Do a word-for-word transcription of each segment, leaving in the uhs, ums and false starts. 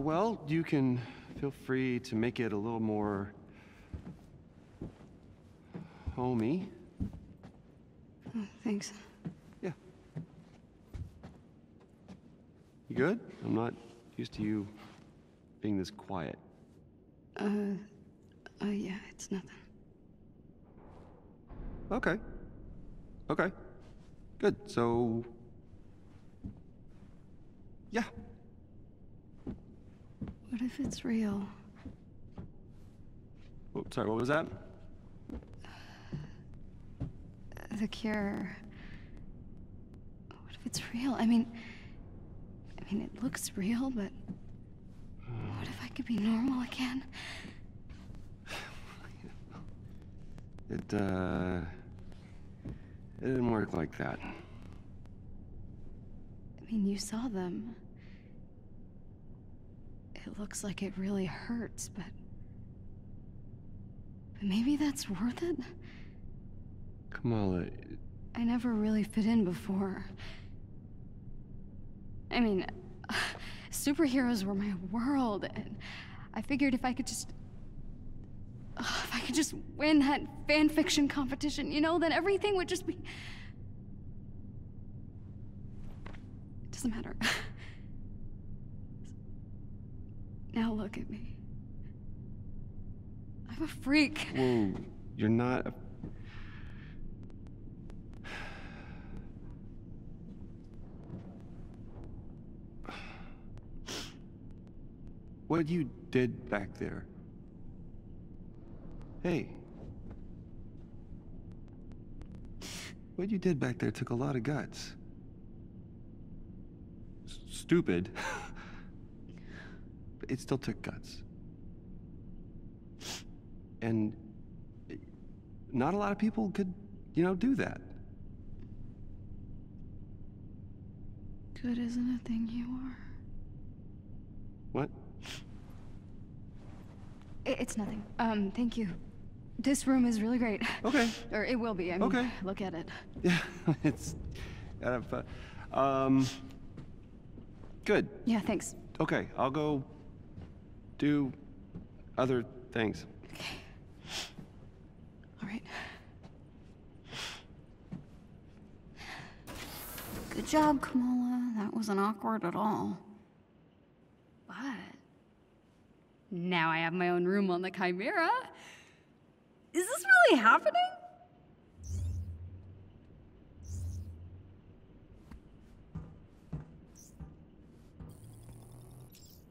well, you can feel free to make it a little more homey. Oh, thanks. Yeah. You good? I'm not used to you being this quiet. Uh, uh, yeah, it's nothing. Okay. Okay. Good. So, yeah. What if it's real? Oh, sorry, what was that? Uh, the cure. What if it's real? I mean, I mean, it looks real, but what if I could be normal again? It, uh, it didn't work like that. I mean, you saw them. It looks like it really hurts, but... but maybe that's worth it? Kamala... I never really fit in before. I mean, uh, superheroes were my world, and I figured if I could just... Uh, if I could just win that fan fiction competition, you know, then everything would just be... It doesn't matter. Now look at me. I'm a freak. Whoa, you're not a... What you did back there. Hey. What you did back there took a lot of guts. S- stupid. It still took guts. And not a lot of people could, you know, do that. Good isn't a thing you are. What? It's nothing. Um, thank you. This room is really great. Okay. Or it will be. I mean, okay. Look at it. Yeah, it's... Um... Good. Yeah, thanks. Okay, I'll go... do other things. Okay. All right. Good job, Kamala. That wasn't awkward at all. But now I have my own room on the Chimera. Is this really happening?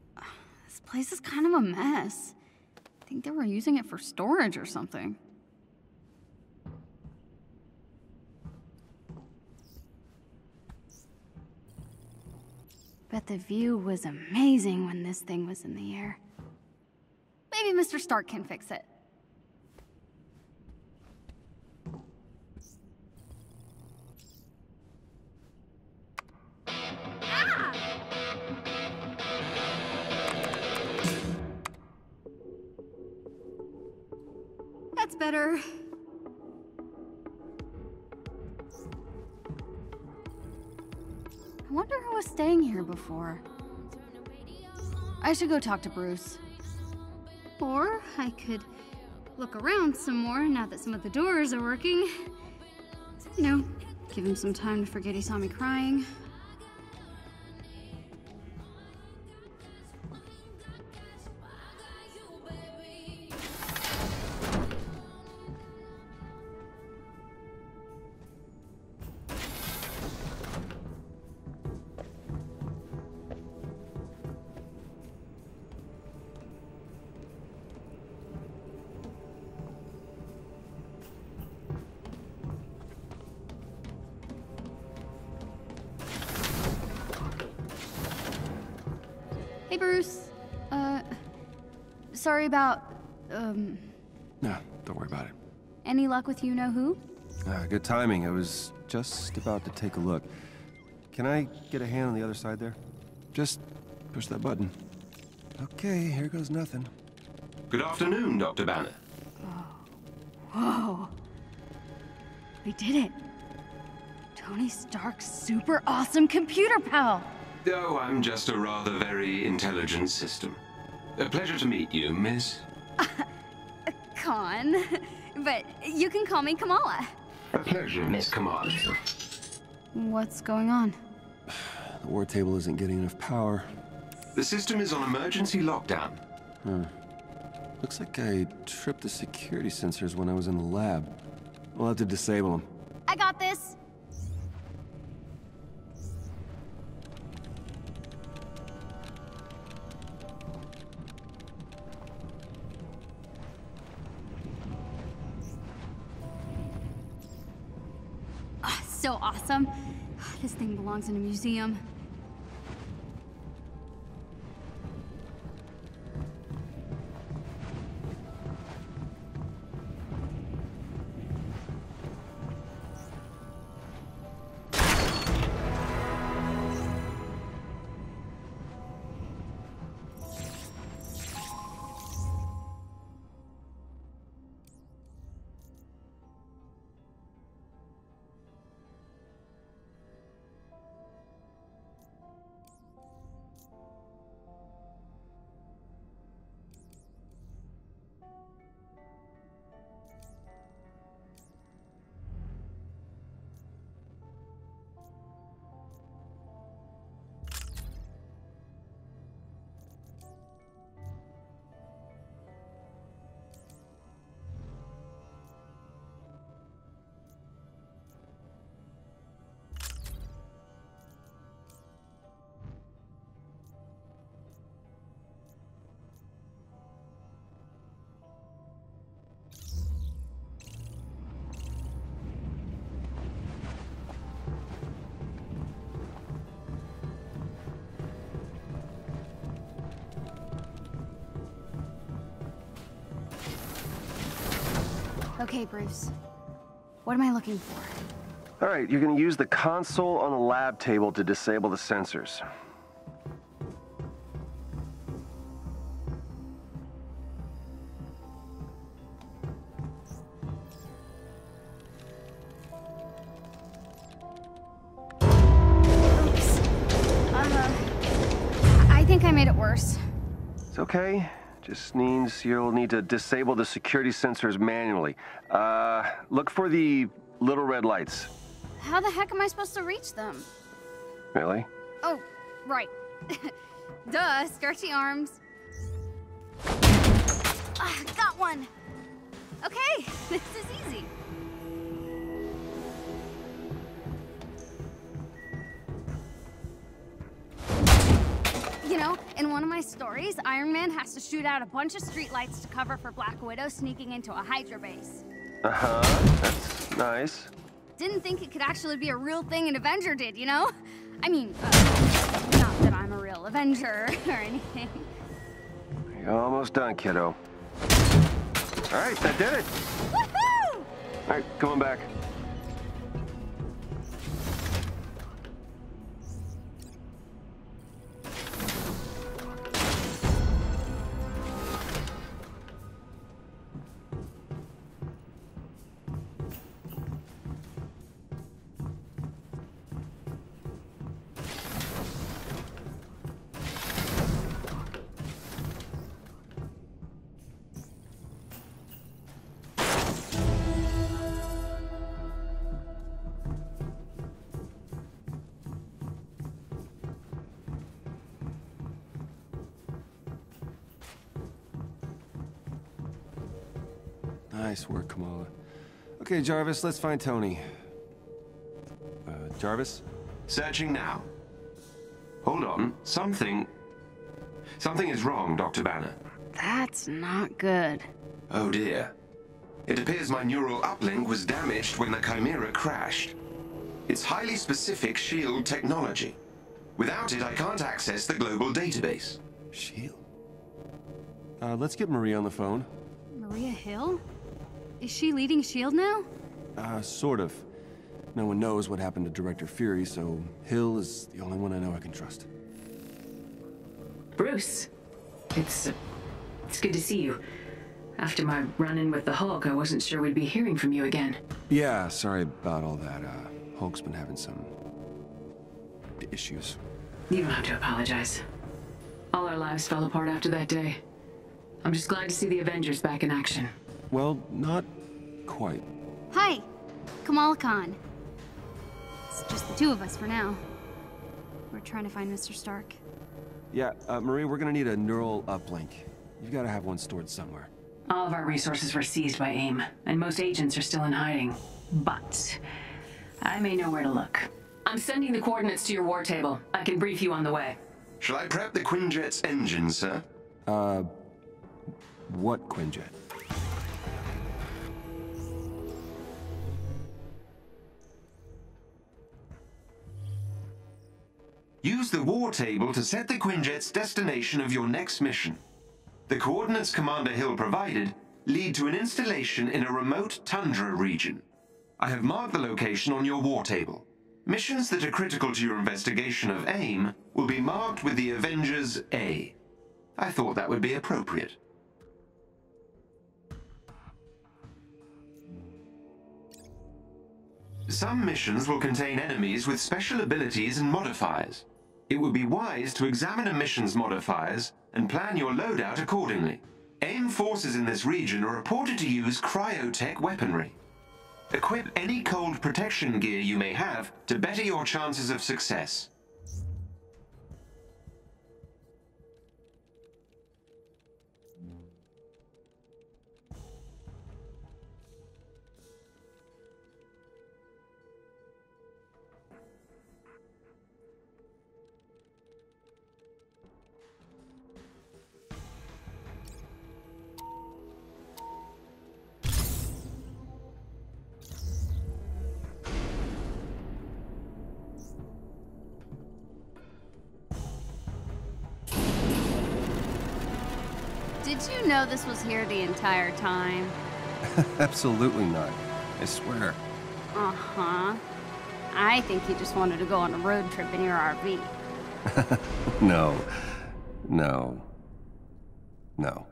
This place is kind of a mess. I think they were using it for storage or something. Bet the view was amazing when this thing was in the air. Maybe Mister Stark can fix it. Better. I wonder who was staying here before. I should go talk to Bruce. Or I could look around some more now that some of the doors are working. You know, give him some time to forget he saw me crying. Sorry about, um... no, don't worry about it. Any luck with you-know-who? Uh, good timing. I was just about to take a look. Can I get a hand on the other side there? Just push that button. Okay, here goes nothing. Good afternoon, Doctor Banner. Whoa. Whoa. We did it. Tony Stark's super awesome computer pal. Oh, I'm just a rather very intelligent system. A pleasure to meet you, miss. Uh, Khan. But you can call me Kamala. A pleasure, Miss Kamala. What's going on? The war table isn't getting enough power. The system is on emergency lockdown. Huh. Looks like I tripped the security sensors when I was in the lab. We'll have to disable them. I got this. Oh, so awesome. This thing belongs in a museum. Okay, Bruce. What am I looking for? All right, you're gonna use the console on the lab table to disable the sensors. Oops. Uh, I think I made it worse. It's okay. This means you'll need to disable the security sensors manually. Uh, look for the little red lights. How the heck am I supposed to reach them? Really? Oh, right. Duh, stretchy arms. Uh, got one. Okay, this is easy. You know, in one of my stories, Iron Man has to shoot out a bunch of streetlights to cover for Black Widow sneaking into a Hydra base. Uh-huh, that's nice. Didn't think it could actually be a real thing an Avenger did, you know? I mean, uh, not that I'm a real Avenger or anything. You're almost done, kiddo. All right, that did it. Woohoo! All right, come on back. Nice work, Kamala. Okay, Jarvis, let's find Tony. Uh, Jarvis? Searching now. Hold on. Something... Something is wrong, Doctor Banner. That's not good. Oh, dear. It appears my neural uplink was damaged when the Chimera crashed. It's highly specific S H I E L D technology. Without it, I can't access the global database. S H I E L D? Uh, let's get Maria on the phone. Maria Hill? Is she leading S H I E L D now? Uh, sort of. No one knows what happened to Director Fury, so Hill is the only one I know I can trust. Bruce, it's, uh, it's good to see you. After my run-in with the Hulk, I wasn't sure we'd be hearing from you again. Yeah, sorry about all that. Uh, Hulk's been having some issues. You don't have to apologize. All our lives fell apart after that day. I'm just glad to see the Avengers back in action. Well, not quite. Hi, Kamala Khan. It's just the two of us for now. We're trying to find Mister Stark. Yeah, uh, Marie, we're gonna need a neural uplink. You've gotta have one stored somewhere. All of our resources were seized by AIM, and most agents are still in hiding. But I may know where to look. I'm sending the coordinates to your war table. I can brief you on the way. Shall I prep the Quinjet's engine, sir? Uh, what Quinjet? Use the war table to set the Quinjet's destination of your next mission. The coordinates Commander Hill provided lead to an installation in a remote tundra region. I have marked the location on your war table. Missions that are critical to your investigation of AIM will be marked with the Avengers A. I thought that would be appropriate. Some missions will contain enemies with special abilities and modifiers. It would be wise to examine a mission's modifiers and plan your loadout accordingly. AIM forces in this region are reported to use cryotech weaponry. Equip any cold protection gear you may have to better your chances of success. Did you know this was here the entire time? Absolutely not. I swear. Uh-huh. I think you just wanted to go on a road trip in your R V. No. No. No.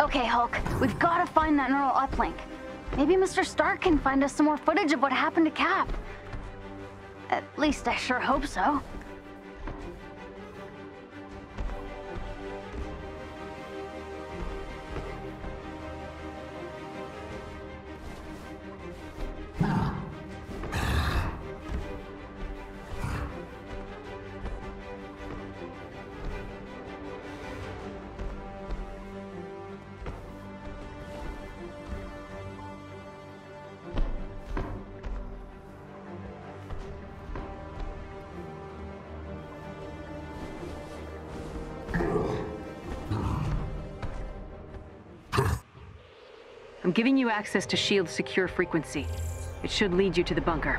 Okay, Hulk, we've got to find that neural uplink. Maybe Mister Stark can find us some more footage of what happened to Cap. At least I sure hope so. I'm giving you access to S H I E L D secure frequency. It should lead you to the bunker.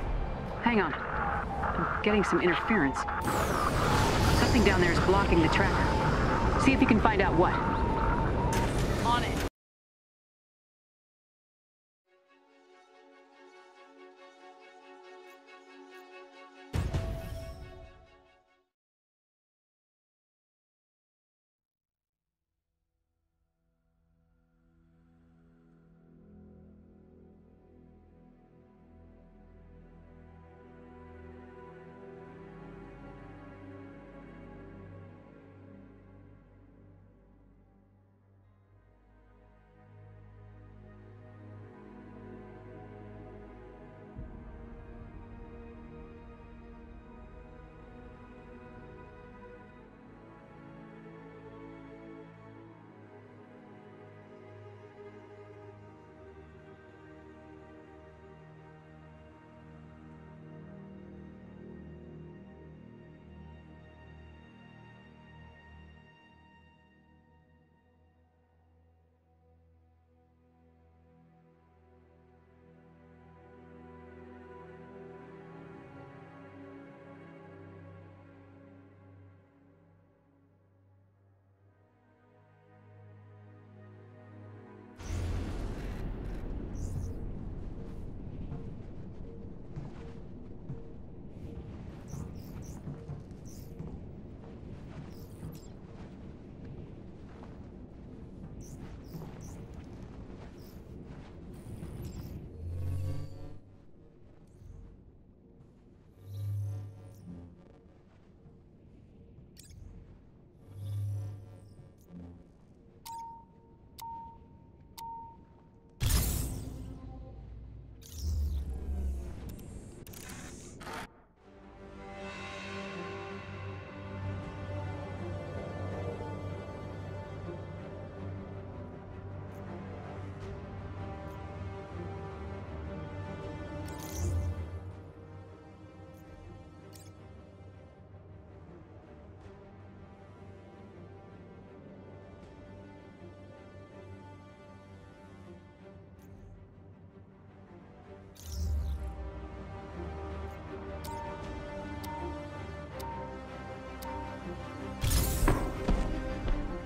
Hang on. I'm getting some interference. Something down there is blocking the tracker. See if you can find out what. On it.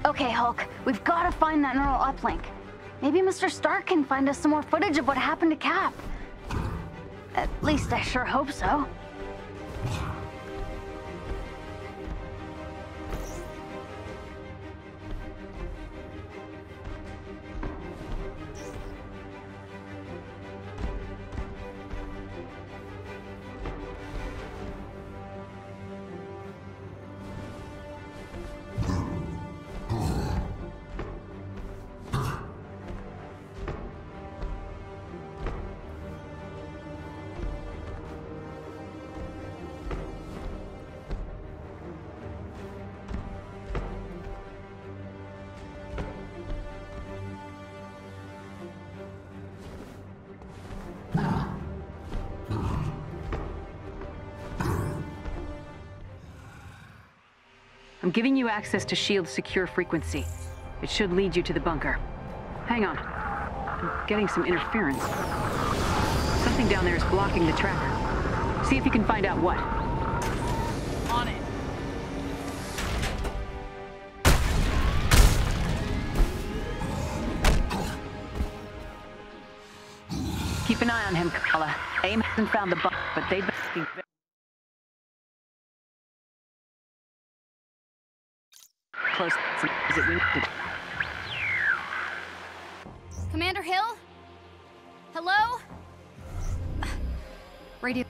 Okay, Hulk, we've got to find that neural uplink. Maybe Mister Stark can find us some more footage of what happened to Cap. At least I sure hope so. I'm giving you access to S H I E L D secure frequency. It should lead you to the bunker. Hang on. I'm getting some interference. Something down there is blocking the tracker. See if you can find out what. On it. Keep an eye on him, Kamala. AIM hasn't found the bunker, but they've been... Commander Hill? Hello? Radio.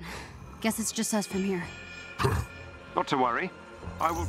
down. Guess it's just us from here. Not to worry. I will...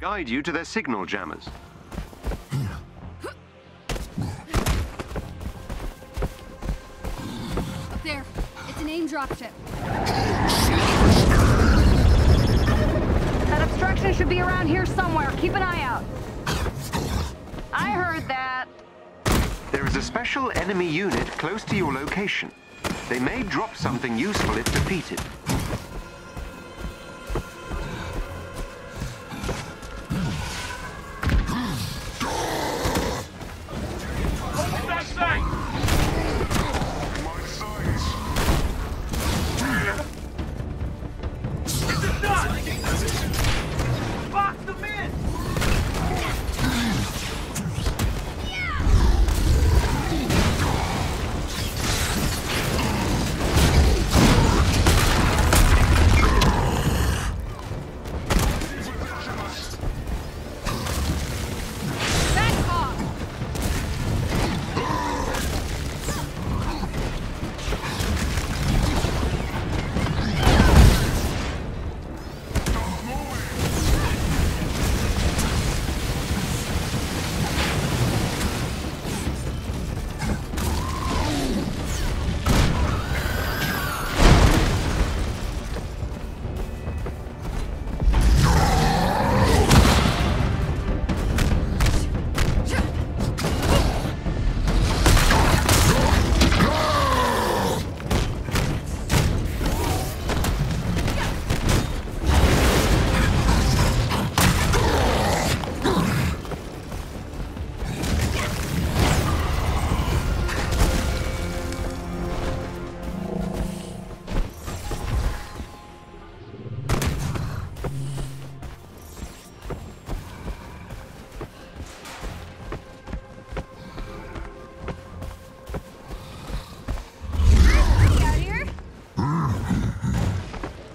guide you to their signal jammers. Up there, it's an AIM dropship. That obstruction should be around here somewhere. Keep an eye out. I heard that. There is a special enemy unit close to your location. They may drop something useful if defeated.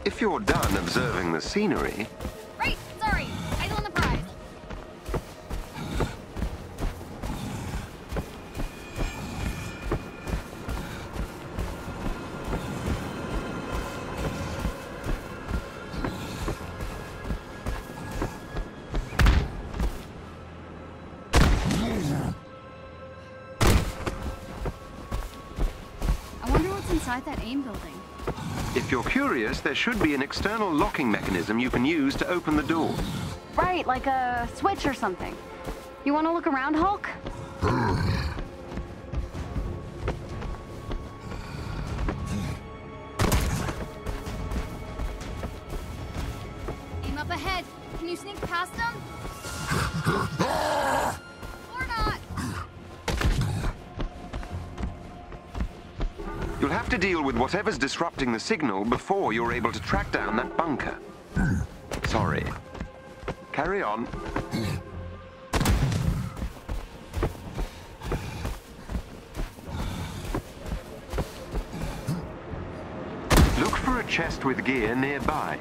If you're done observing the scenery... Right! Sorry! Eyes on the prize! I wonder what's inside that AIM building. If you're curious, there should be an external locking mechanism you can use to open the door. Right, like a switch or something. You want to look around, Hulk? Aim up ahead. Can you sneak past them? Or not. You'll have to deal with whatever's disrupting the signal before you're able to track down that bunker. Sorry. Carry on. Look for a chest with gear nearby.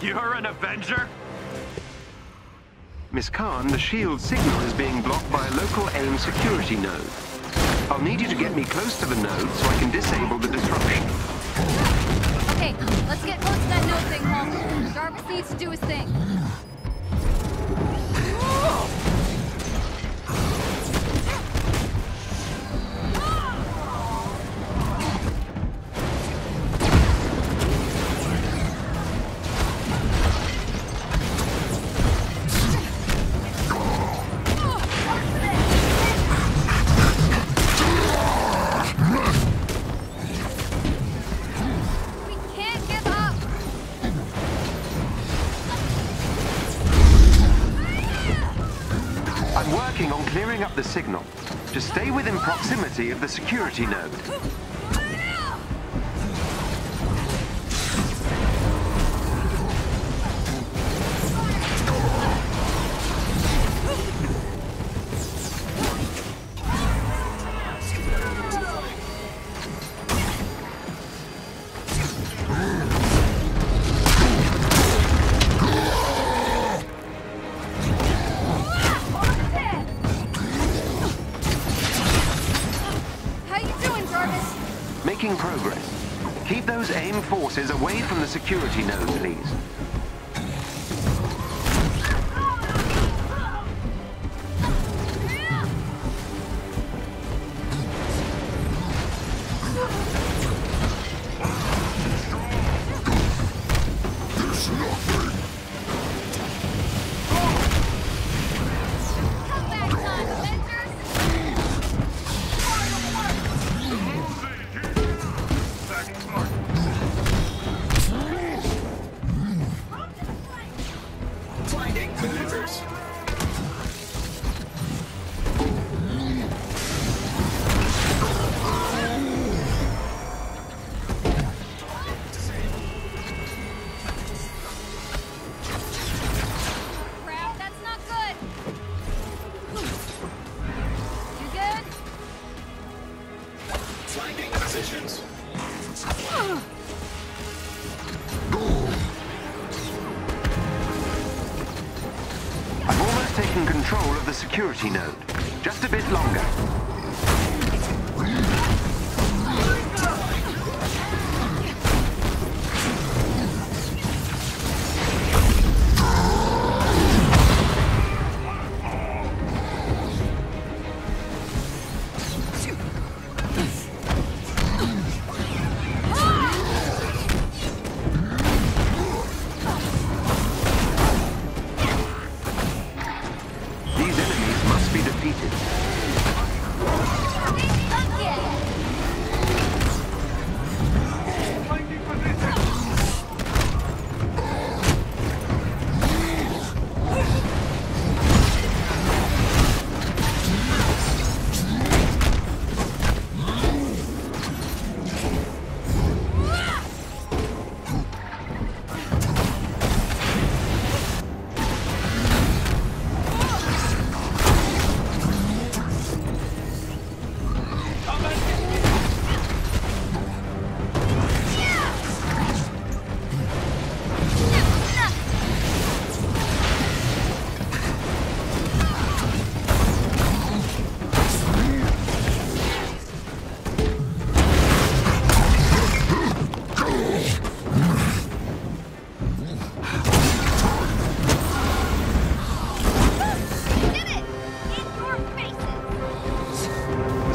You're an Avenger? Miss Khan, the shield signal is being blocked by a local AIM security node. I'll need you to get me close to the node so I can disable the disruption. Okay, let's get close to that node thing, Hulk. Jarvis needs to do his thing. The signal. Just stay within proximity of the security node. Forces away from the security node, please. Security node. Just a bit longer.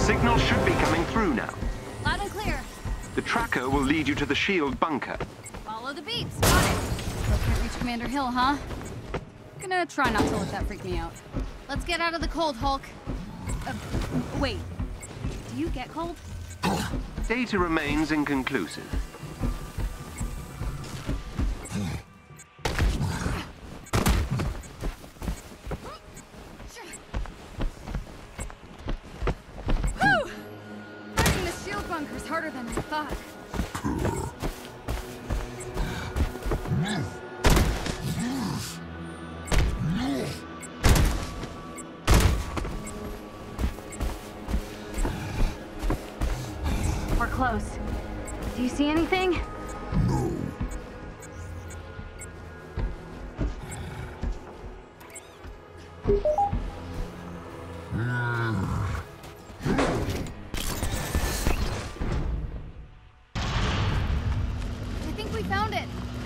Signal should be coming through now. Loud and clear. The tracker will lead you to the shield bunker. Follow the beeps. Got it. Still can't reach Commander Hill, huh? Gonna try not to let that freak me out. Let's get out of the cold, Hulk. Uh, wait. Do you get cold? Data remains inconclusive.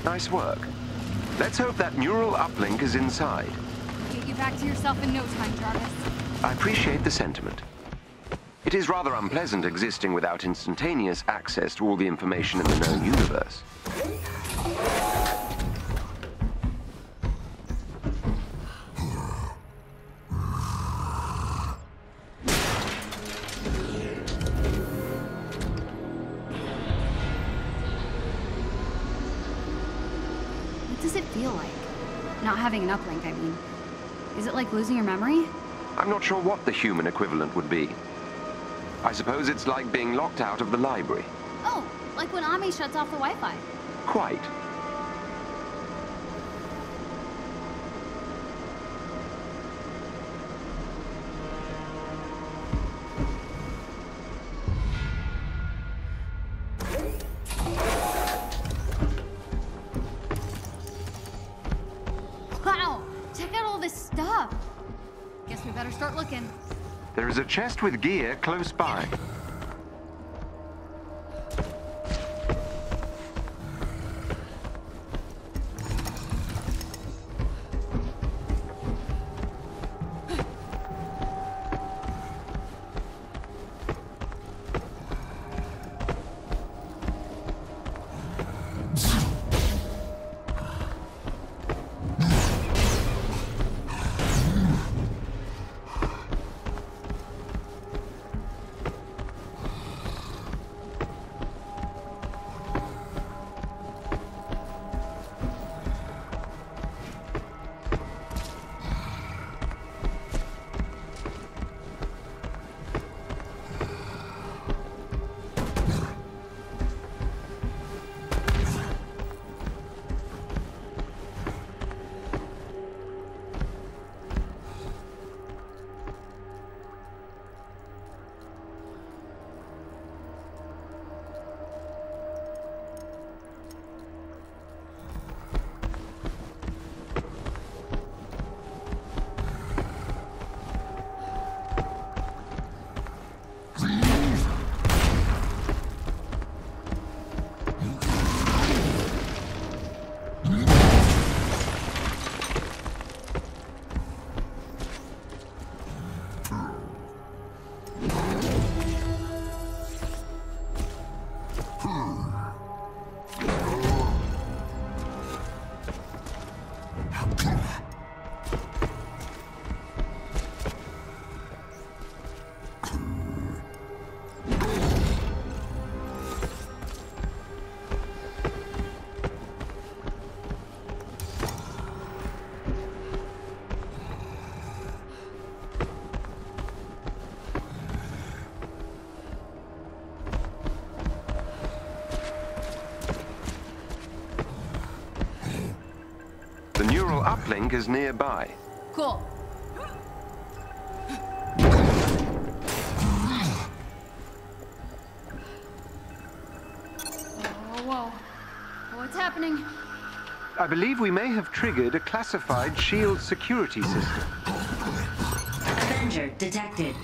Nice work. Let's hope that neural uplink is inside. Get you back to yourself in no time, Jarvis. I appreciate the sentiment. It is rather unpleasant existing without instantaneous access to all the information in the known universe. Having an uplink, I mean. Is it like losing your memory? I'm not sure what the human equivalent would be. I suppose it's like being locked out of the library. Oh, like when Ami shuts off the Wi-Fi. Quite. There's a chest with gear close by. Uplink is nearby. Cool. Whoa, whoa. What's happening? I believe we may have triggered a classified S H I E L D security system. Avenger detected.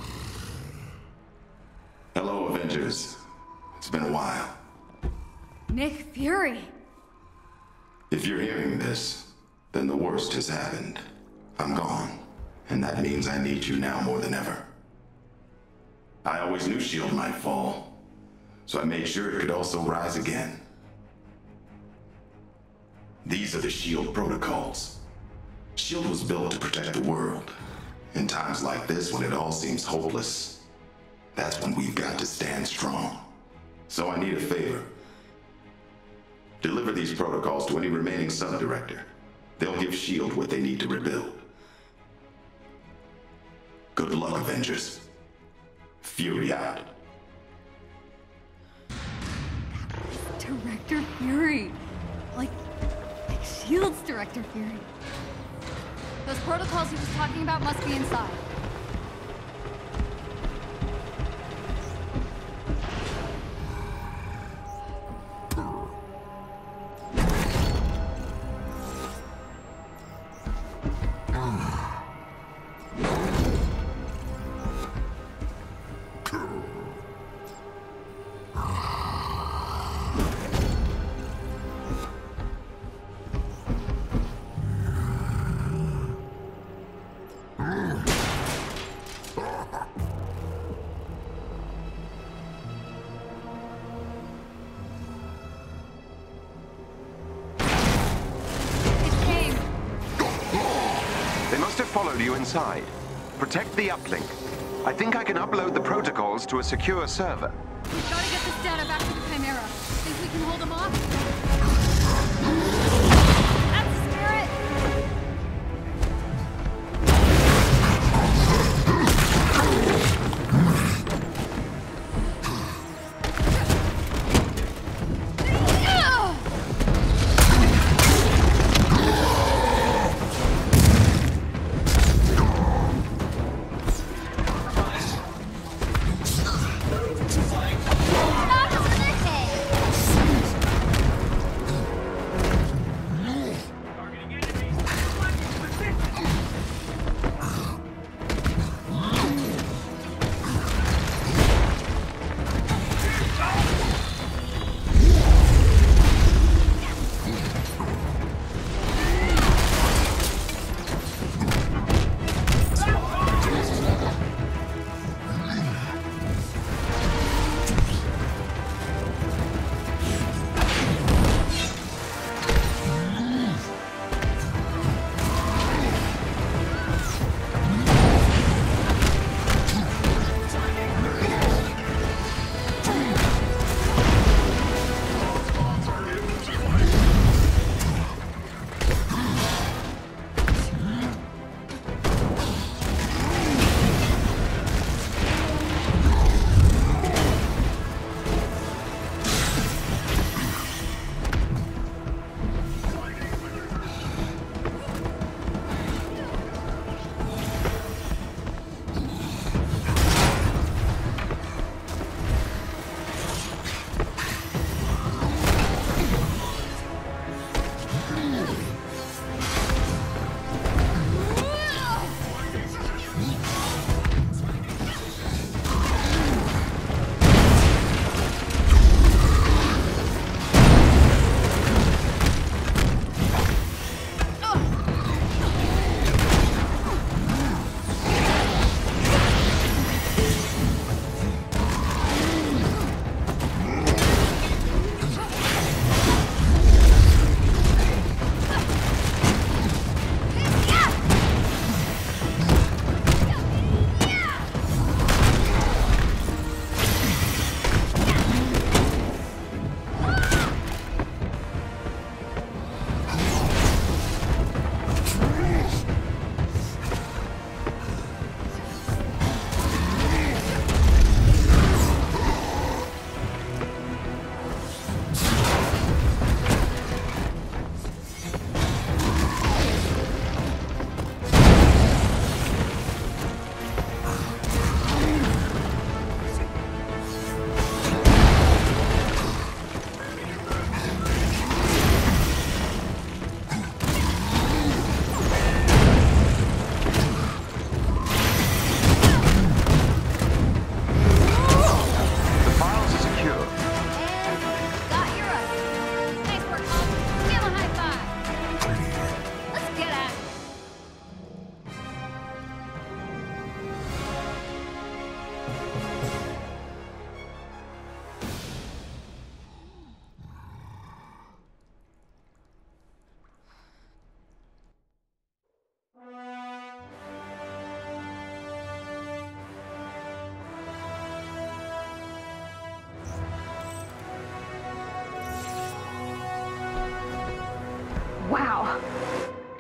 Hello, Avengers. It's been a while. Nick Fury. If you're hearing this, then the worst has happened. I'm gone, and that means I need you now more than ever. I always knew S H I E L D might fall, so I made sure it could also rise again. These are the S H I E L D protocols. S H I E L D was built to protect the world. In times like this, when it all seems hopeless, that's when we've got to stand strong. So I need a favor. Deliver these protocols to any remaining sub-director. They'll give S H I E L D what they need to rebuild. Good luck, Avengers. Fury out. Director Fury. Like, like S H I E L D's Director Fury. Those protocols he was talking about must be inside. You inside. Protect the uplink. I think I can upload the protocols to a secure server. We've got to get this data back to the Chimera. Think we can hold them off? That's the spirit! No!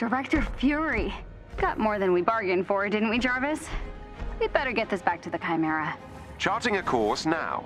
Director Fury. Got more than we bargained for, didn't we, Jarvis? We'd better get this back to the Chimera. Charting a course now.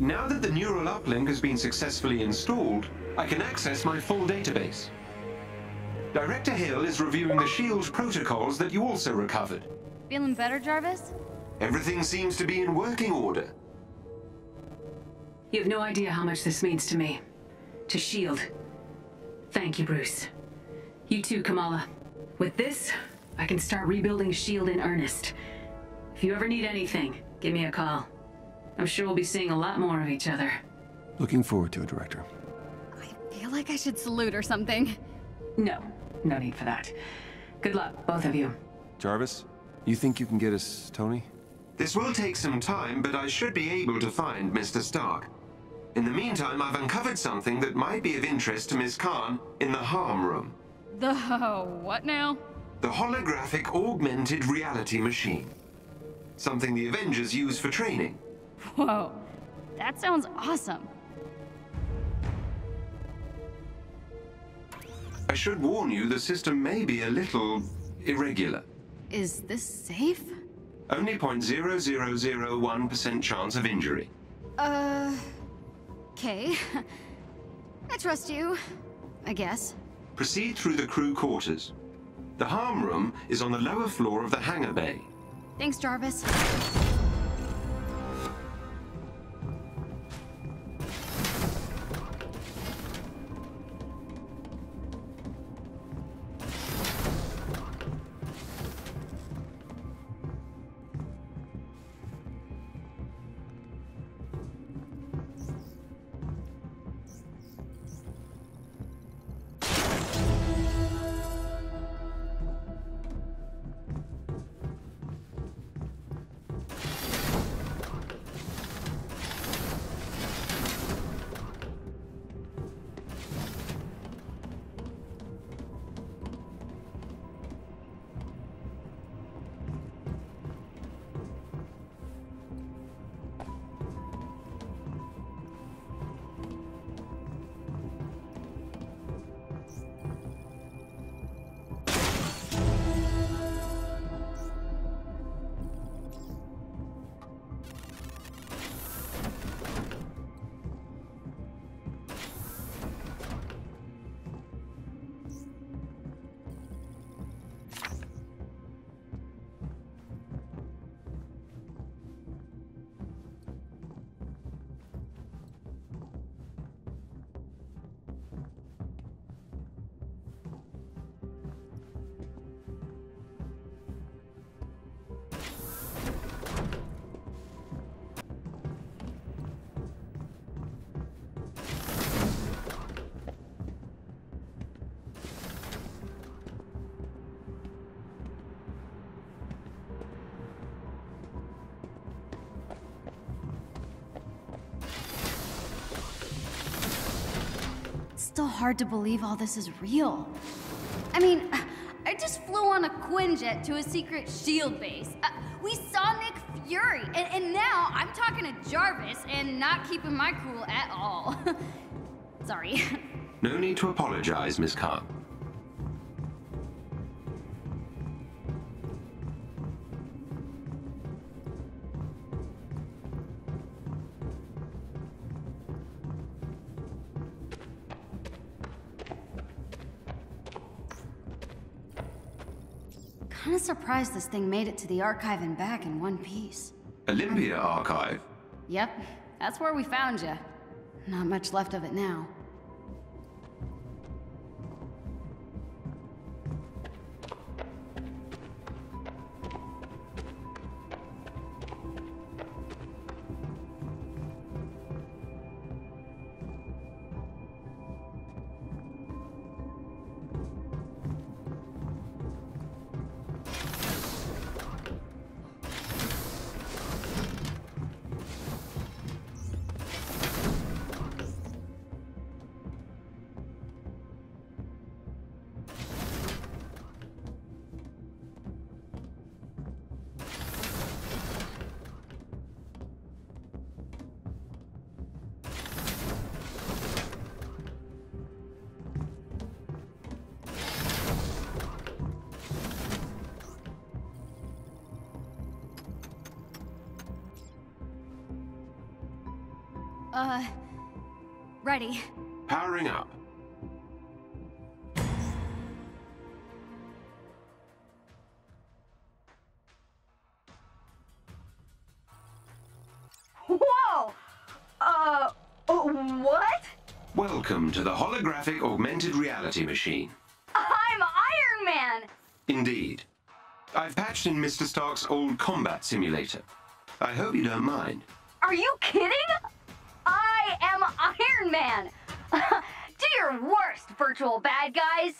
Now that the neural uplink has been successfully installed, I can access my full database. Director Hill is reviewing the S H I E L D protocols that you also recovered. Feeling better, Jarvis? Everything seems to be in working order. You have no idea how much this means to me. To S H I E L D. Thank you, Bruce. You too, Kamala. With this, I can start rebuilding S H I E L D in earnest. If you ever need anything, give me a call. I'm sure we'll be seeing a lot more of each other. Looking forward to it, Director. I feel like I should salute or something. No, no need for that. Good luck, both of you. Jarvis, you think you can get us Tony? This will take some time, but I should be able to find Mister Stark. In the meantime, I've uncovered something that might be of interest to Miz Khan in the HARM room. The what now? The holographic augmented reality machine. Something the Avengers use for training. Whoa, that sounds awesome. I should warn you, the system may be a little irregular. Is this safe? Only zero point zero zero zero one percent chance of injury. Uh, okay. I trust you, I guess. Proceed through the crew quarters. The HARM room is on the lower floor of the hangar bay. Thanks, Jarvis. still hard to believe all this is real. I mean, I just flew on a Quinjet to a secret S H I E L D base. Uh, we saw Nick Fury, and, and now I'm talking to Jarvis and not keeping my cool at all. Sorry. No need to apologize, Miss Khan. Kinda surprised this thing made it to the archive and back in one piece. Olympia Archive? Yep, that's where we found you. Not much left of it now. Uh, ready. Powering up. Whoa! Uh, what? Welcome to the holographic augmented reality machine. I'm Iron Man! Indeed. I've patched in Mister Stark's old combat simulator. I hope you don't mind. Are you kidding? I am Iron Man! Do your worst, virtual bad guys!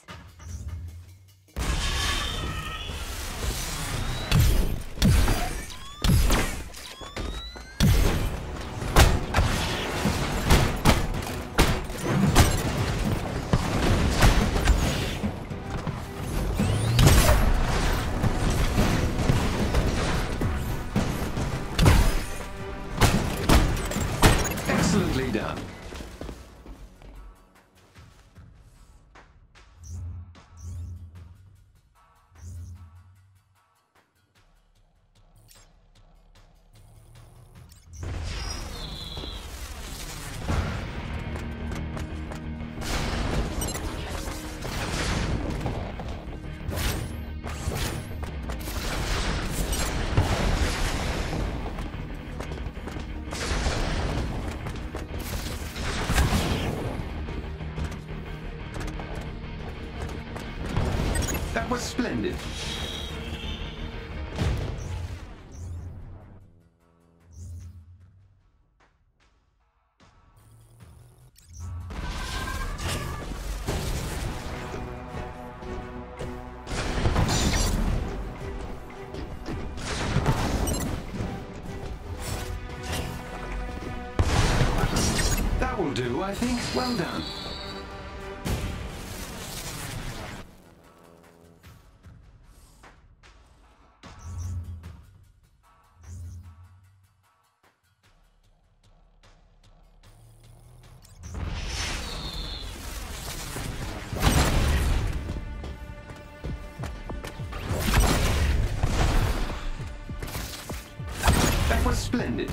Done. That was splendid. That will do, I think. Well done. Splendid.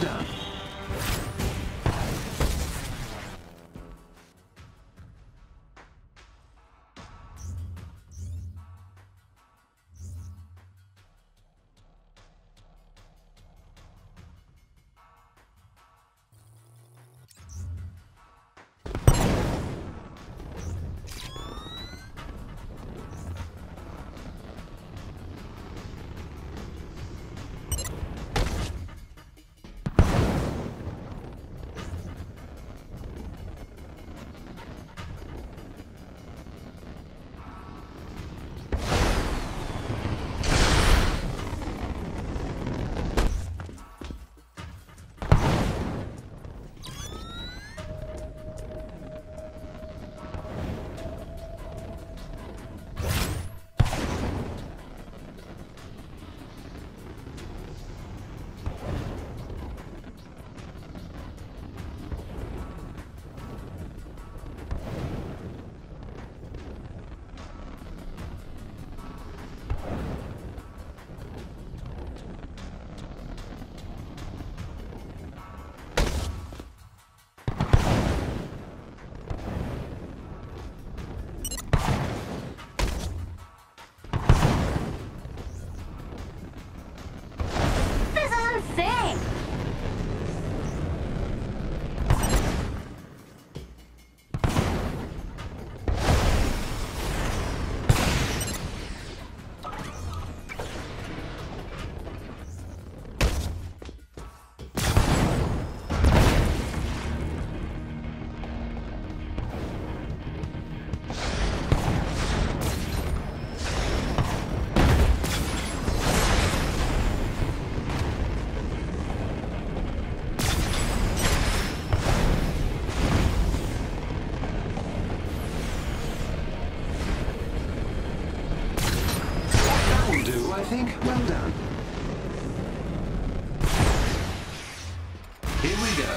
down. Well done. Here we go.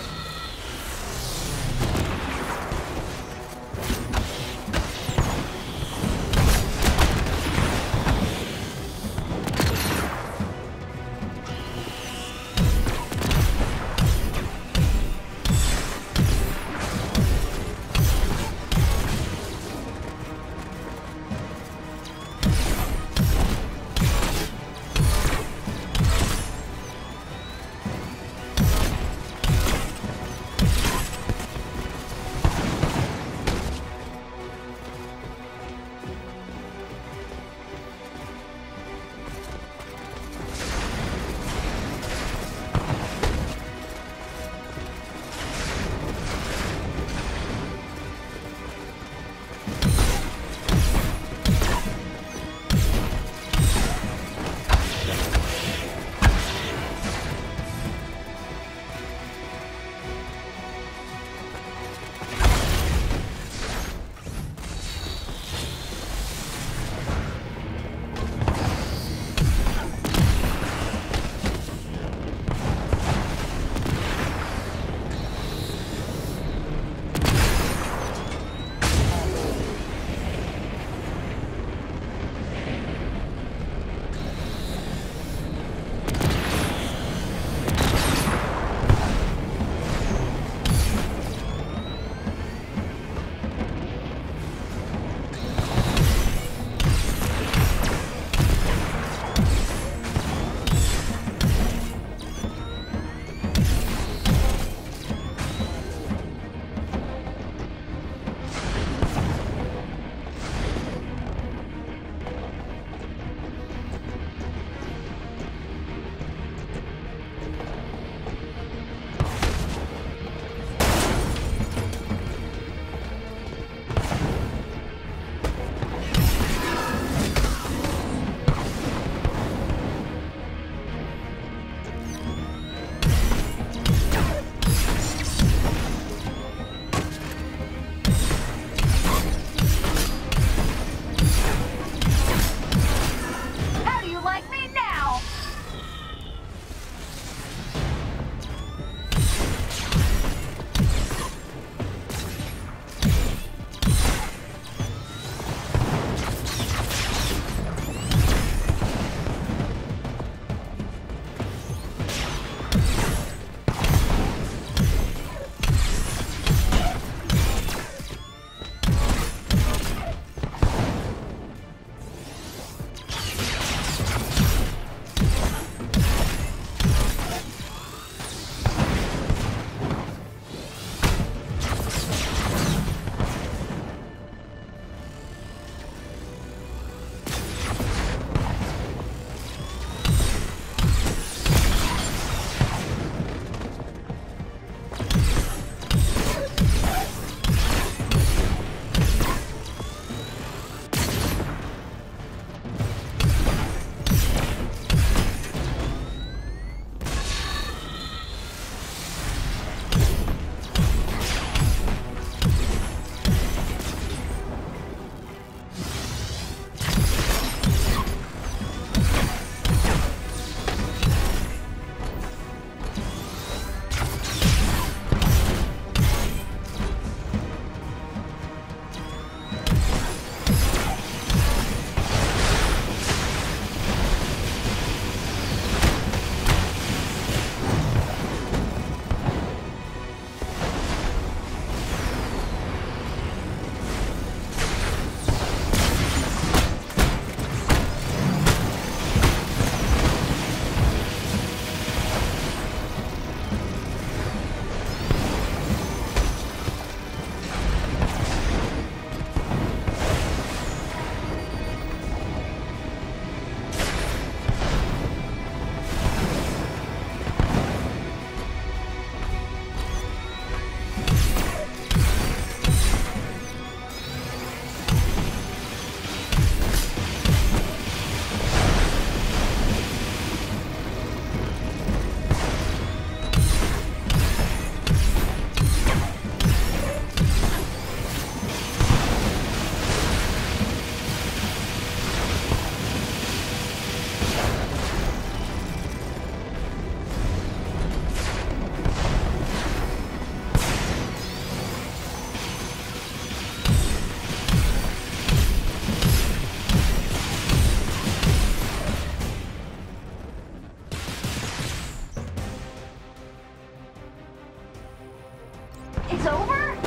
It's over?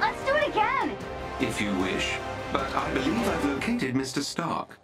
Let's do it again! If you wish. But I believe I've located Mister Stark.